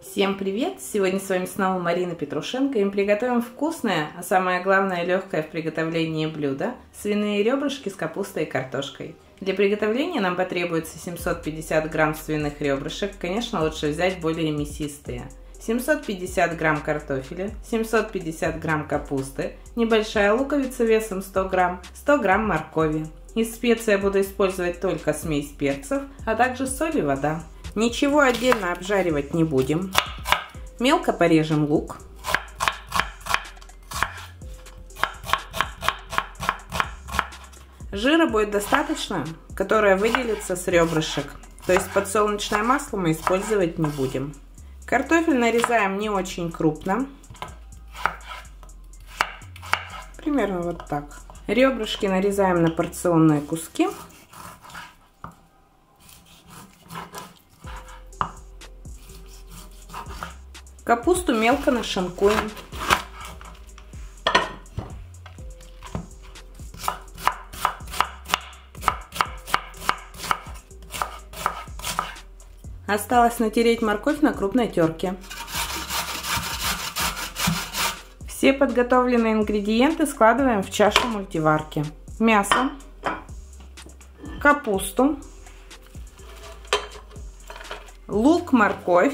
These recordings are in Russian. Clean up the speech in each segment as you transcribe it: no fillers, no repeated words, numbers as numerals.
Всем привет! Сегодня с вами снова Марина Петрушенко, и мы приготовим вкусное, а самое главное легкое в приготовлении блюдо – свиные ребрышки с капустой и картошкой. Для приготовления нам потребуется 750 грамм свиных ребрышек, конечно, лучше взять более мясистые, 750 грамм картофеля, 750 грамм капусты, небольшая луковица весом 100 грамм, 100 грамм моркови. Из специй я буду использовать только смесь перцев, а также соль и вода. Ничего отдельно обжаривать не будем. Мелко порежем лук. Жира будет достаточно, которое выделится с ребрышек. То есть подсолнечное масло мы использовать не будем. Картофель нарезаем не очень крупно. Примерно вот так. Ребрышки нарезаем на порционные куски. Капусту мелко нашинкуем. Осталось натереть морковь на крупной терке. Все подготовленные ингредиенты складываем в чашу мультиварки. Мясо, капусту, лук, морковь.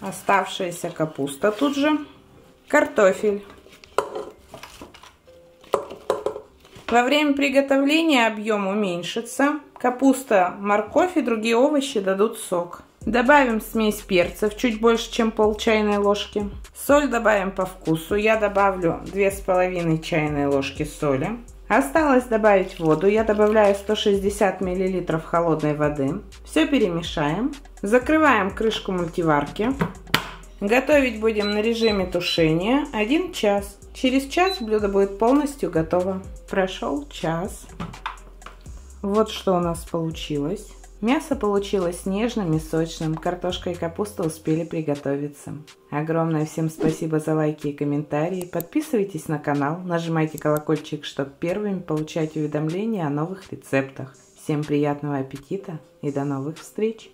Оставшаяся капуста тут же, картофель. Во время приготовления объем уменьшится, капуста, морковь и другие овощи дадут сок. Добавим смесь перцев, чуть больше, чем пол чайной ложки. Соль добавим по вкусу, я добавлю 2,5 чайной ложки соли. Осталось добавить воду, я добавляю 160 мл холодной воды. Все перемешаем. Закрываем крышку мультиварки. Готовить будем на режиме тушения 1 час. Через час блюдо будет полностью готово. Прошел час. Вот что у нас получилось. Мясо получилось нежным и сочным. Картошка и капуста успели приготовиться. Огромное всем спасибо за лайки и комментарии. Подписывайтесь на канал, нажимайте колокольчик, чтобы первыми получать уведомления о новых рецептах. Всем приятного аппетита и до новых встреч!